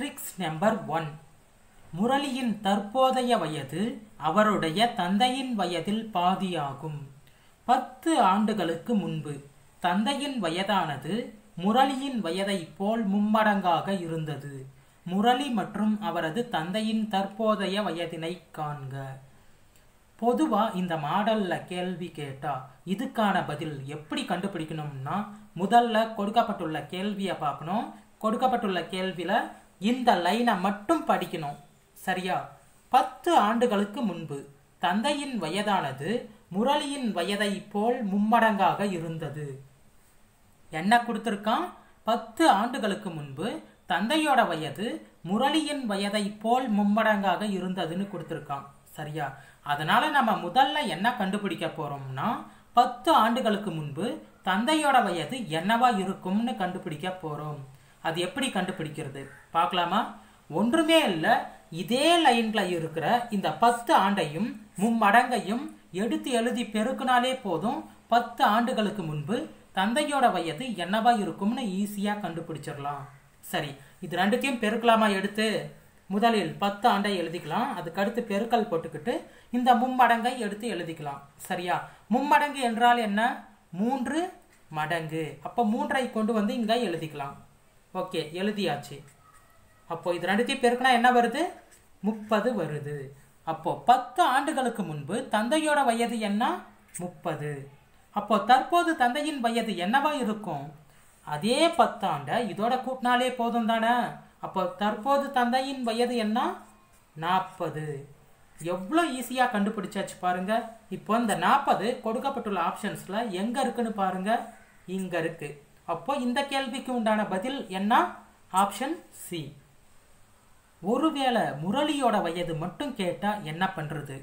Tricks number 1. முரளியின் தற்போதைய வயது அவருடைய தந்தையின் வயதில் பாதியாகும். 10 ஆண்டுகளுக்கு முன்பு தந்தையின் வயதானது முரளியின் வயதைப் போல் மும்மடங்காக இருந்தது. முரளி மற்றும் அவரது தந்தையின் தற்போதைய வயதினை காண்க. பொதுவா இந்த மாடல்ல கேள்வி கேட்டா இதுக்கான பதில் எப்படி கண்டுபிடிக்கணும்னா, முதல்ல கொடுக்கப்பட்டுள்ள கேள்வியை பார்க்கணும். கொடுக்கப்பட்டுள்ள கேள்வியில இந்த லைனை மட்டும் படிக்கணும், சரியா? 10 ஆண்டுகளுக்கு முன்பு தந்தையின் வயதானது முரளியின் வயதை போல் மும்மடங்காக இருந்தது. என்ன கொடுத்திருக்கான்? 10 ஆண்டுகளுக்கு முன்பு தந்தையோட வயது முரளியின் வயதை போல் மும்மடங்காக இருந்ததுன்னு கொடுத்திருக்கான், சரியா? அதனால நம்ம முதல்ல என்ன கண்டுபிடிக்க போறோம்னா, 10 ஆண்டுகளுக்கு முன்பு தந்தையோட வயது என்னவா இருக்கும்னு கண்டுபிடிக்க போறோம். அது எப்படி கண்டுபிடிக்கிறது பார்க்கலாமா? ஒன்றுமே இல்லை, இதே லைன்ல இருக்கிற இந்த 10 ஆண்டையும் மும்மடங்கையும் எடுத்து எழுதி பெருக்கினாலே போதும், 10 ஆண்டுகளுக்கு முன்பு தந்தையோட வயது என்னவா இருக்கும்னு ஈஸியா கண்டுபிடிச்சிடலாம். சரி, இது ரெண்டுத்தையும் பெருக்கலாமா? எடுத்து முதலில் 10 ஆண்டை எழுதிக்கலாம், அதுக்கடுத்து பெருக்கல் போட்டுக்கிட்டு இந்த மும்மடங்கை எடுத்து எழுதிக்கலாம், சரியா? மும்மடங்கு என்றால் என்ன? 3 மடங்கு. அப்போ 3ஐ கொண்டு வந்து இங்கே எழுதிக்கலாம். ஓகே, எழுதியாச்சு. அப்போ இது ரெண்டுத்தையும் பெருக்கினா என்ன வருது? 30 வருது. அப்போ 10 ஆண்டுகளுக்கு முன்பு தந்தையோட வயது என்ன? 30. அப்போ தற்போது தந்தையின் வயது என்னவா இருக்கும்? அதே 10 ஆண்டை இதோட கூட்டினாலே போதும் தானே? அப்போ தற்போது தந்தையின் வயது என்ன? 40. எவ்வளோ ஈஸியாக கண்டுபிடிச்சாச்சு பாருங்க. இப்போ இந்த 40 கொடுக்கப்பட்டுள்ள ஆப்ஷன்ஸில் எங்கே இருக்குன்னு பாருங்க. இங்கே இருக்கு. அப்போ இந்த கேள்விக்கு உண்டான பதில் என்ன? Option C. ஒருவேளை முரளியோட வயது மட்டும் கேட்டால் என்ன பண்ணுறது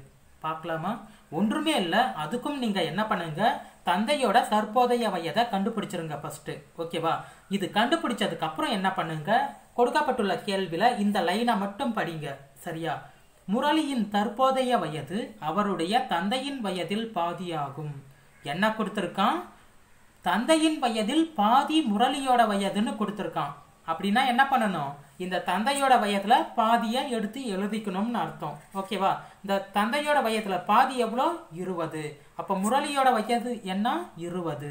பார்க்கலாமா? ஒன்றுமே இல்லை, அதுக்கும் நீங்கள் என்ன பண்ணுங்க, தந்தையோட தற்போதைய வயதை கண்டுபிடிச்சிருங்க ஃபர்ஸ்ட், ஓகேவா? இது கண்டுபிடிச்சதுக்கு அப்புறம் என்ன பண்ணுங்க, கொடுக்கப்பட்டுள்ள கேள்வியில இந்த லைனை மட்டும் படிங்க, சரியா? முரளியின் தற்போதைய வயது அவருடைய தந்தையின் வயதில் பாதியாகும். என்ன கொடுத்திருக்கான்? தந்தையின் வயதில் பாதி முரளியோட வயதுன்னு கொடுத்திருக்கான். அப்படின்னா என்ன பண்ணணும்? இந்த தந்தையோட வயதுல பாதியை எடுத்து எழுதிக்கணும்னு அர்த்தம், ஓகேவா? இந்த தந்தையோட வயதுல பாதி எவ்வளோ? 20. அப்போ முரளியோட வயது என்ன? 20.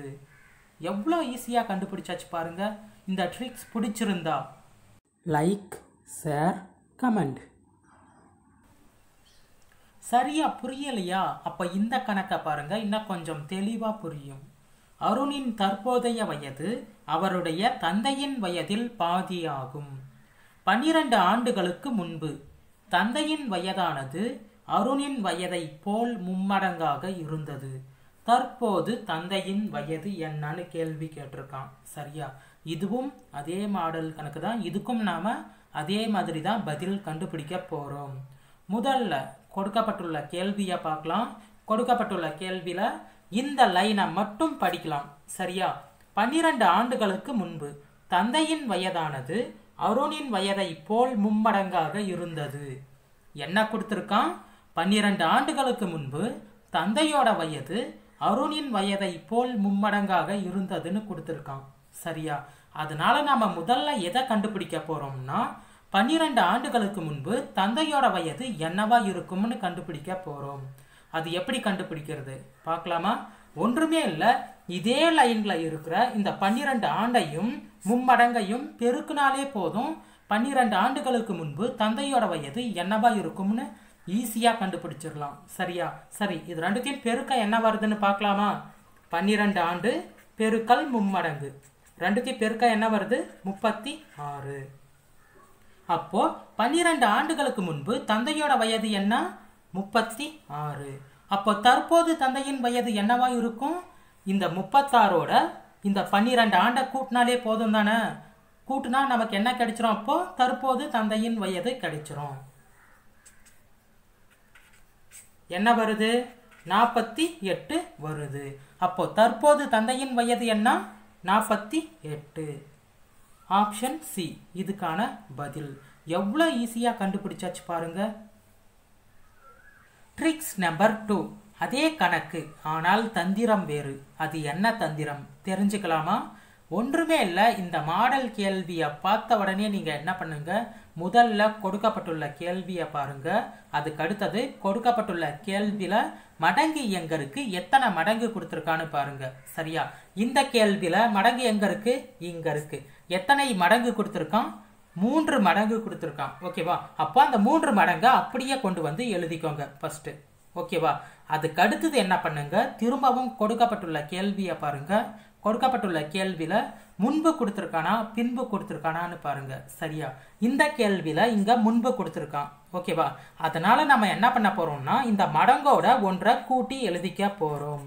எவ்வளோ ஈஸியாக கண்டுபிடிச்சாச்சு பாருங்க. இந்த ட்ரிக்ஸ் பிடிச்சிருந்தா லைக், ஷேர், கமெண்ட். சரியா புரியலையா? அப்போ இந்த கணக்கை பாருங்க, இன்னும் கொஞ்சம் தெளிவாக புரியும். அருணின் தற்போதைய வயது அவருடைய தந்தையின் வயதில் பாதியாகும். 12 ஆண்டுகளுக்கு முன்பு தந்தையின் வயதானது அருணின் வயதை போல் மும்மடங்காக இருந்தது. தற்போது தந்தையின் வயது என்னன்னு கேள்வி கேட்டிருக்கான், சரியா? இதுவும் அதே மாடல் கணக்கு தான். இதுக்கும் நாம் அதே மாதிரி தான் பதில் கண்டுபிடிக்க போகிறோம். முதல்ல கொடுக்கப்பட்டுள்ள கேள்வியை பார்க்கலாம். கொடுக்கப்பட்டுள்ள கேள்வியில் இந்த லைனை மட்டும் படிக்கலாம், சரியா? 12 ஆண்டுகளுக்கு முன்பு தந்தையின் வயதானது அருணின் வயதை போல் மும்மடங்காக இருந்தது. என்ன கொடுத்திருக்கான்? 12 ஆண்டுகளுக்கு முன்பு தந்தையோட வயது அருணின் வயதை போல் மும்மடங்காக இருந்ததுன்னு கொடுத்திருக்கான், சரியா? அதனால நாம முதல்ல எதை கண்டுபிடிக்க போறோம்னா, 12 ஆண்டுகளுக்கு முன்பு தந்தையோட வயது என்னவா இருக்கும்னு கண்டுபிடிக்க போறோம். அது எப்படி கண்டுபிடிக்கிறது பார்க்கலாமா? ஒன்றுமே இல்லை, இதே லைன்ல இருக்கிற இந்த 12 ஆண்டையும் மும்மடங்கையும் பெருக்கினாலே போதும், 12 ஆண்டுகளுக்கு முன்பு தந்தையோட வயது என்னவா இருக்கும்னு ஈஸியா கண்டுபிடிச்சிடலாம், சரியா? சரி, இது ரெண்டுத்தையும் பெருக்க என்ன வருதுன்னு பார்க்கலாமா? 12 ஆண்டு பெருக்கல் மும்மடங்கு, ரெண்டுத்தையும் பெருக்க என்ன வருது? 36. அப்போ 12 ஆண்டுகளுக்கு முன்பு தந்தையோட வயது என்ன? 36. அப்போ தற்போது தந்தையின் வயது என்னவா இருக்கும்? இந்த 36ஓட இந்த 12 ஆண்டை கூட்டினாலே போதும் தானே? கூட்டினா நமக்கு என்ன கிடைச்சிரும்? அப்போ தற்போது தந்தையின் வயது கிடைச்சிரும். என்ன வருது? 48 வருது. அப்போ தற்போது தந்தையின் வயது என்ன? 48. ஆப்ஷன் சி இதுக்கான பதில். எவ்வளோ ஈஸியாக கண்டுபிடிச்சாச்சு பாருங்க. Tricks number 2. அதே கணக்கு, ஆனால் தந்திரம் வேறு. அது என்ன தந்திரம் தெரிஞ்சுக்கலாமா? ஒன்றுமே இல்ல. இந்த மாடல் கேள்வியை பார்த்த உடனே நீங்க என்ன பண்ணுங்க, முதல்ல கொடுக்கப்பட்டுள்ள கேள்வியை பாருங்க, அதுக்கு அடுத்தது கொடுக்கப்பட்டுள்ள கேள்வியில மடங்கு எங்க இருக்கு, எத்தனை மடங்கு கொடுத்துருக்கான்னு பாருங்க. சரியா, இந்த கேள்வியில மடங்கு எங்க இருக்கு, இங்க இருக்கு. எத்தனை மடங்கு கொடுத்துருக்கான், 3 மடங்கு கொடுத்துருக்கான். ஓகேவா, அப்போ அந்த 3 மடங்கை அப்படியே கொண்டு வந்து எழுதிக்கோங்க ஃபர்ஸ்ட். ஓகேவா, அதுக்கு அடுத்தது என்ன பண்ணுங்க, திரும்பவும் கொடுக்கப்பட்டுள்ள கேள்வியை பாருங்க. கொடுக்கப்பட்டுள்ள கேள்வியில முன்பு கொடுத்துருக்கானா பின்பு கொடுத்துருக்கானான்னு பாருங்க. சரியா, இந்த கேள்வியில இங்க முன்பு கொடுத்துருக்கான். ஓகேவா, அதனால நம்ம என்ன பண்ண போறோம்னா, இந்த மடங்கோட ஒன்றை கூட்டி எழுதிக்க போறோம்.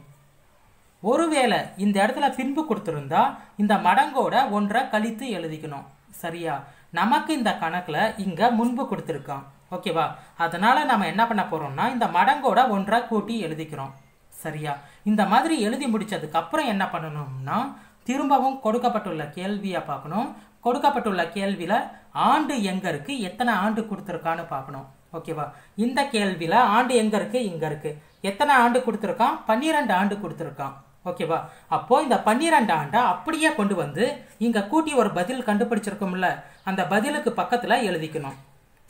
ஒருவேளை இந்த இடத்துல பின்பு கொடுத்துருந்தா இந்த மடங்கோட ஒன்றை கழித்து எழுதிக்கணும். சரியா, நமக்கு இந்த கணக்குல இங்க முன்பு கொடுத்துருக்கான். ஓகேவா, அதனால நம்ம என்ன பண்ண போறோம்னா, இந்த மடங்கோட ஒன்றை கூட்டி எழுதிக்கிறோம். சரியா, இந்த மாதிரி எழுதி முடிச்சதுக்கு அப்புறம் என்ன பண்ணணும்னா, திரும்பவும் கொடுக்கப்பட்டுள்ள கேள்வியை பார்க்கணும். கொடுக்கப்பட்டுள்ள கேள்வியில ஆண்டு எங்க இருக்கு, எத்தனை ஆண்டு கொடுத்துருக்கான்னு பார்க்கணும். ஓகேவா, இந்த கேள்வியில ஆண்டு எங்க இருக்கு, இங்க இருக்கு. எத்தனை ஆண்டு கொடுத்துருக்கான், 12 ஆண்டு கொடுத்துருக்கான். ஓகேவா, அப்போ இந்த 12 ஆண்டை அப்படியே கொண்டு வந்து இங்க கூட்டி ஒரு பதில் கண்டுபிடிச்சிருக்கோம்ல, அந்த பதிலுக்கு பக்கத்துல எழுதிக்கணும்.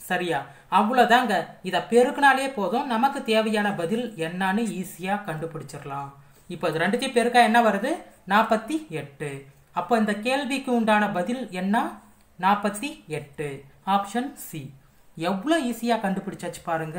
சரியா, அவ்வளோதாங்க. இதை பெருக்கினாலே போதும், நமக்கு தேவையான பதில் என்னன்னு ஈஸியாக கண்டுபிடிச்சிடலாம். இப்போ இது ரெண்டுத்தையும் பெருக்கா என்ன வருது, 48. அப்போ இந்த கேள்விக்கு உண்டான பதில் என்ன, 48. Option C. எவ்வளோ ஈஸியாக கண்டுபிடிச்சாச்சு பாருங்க.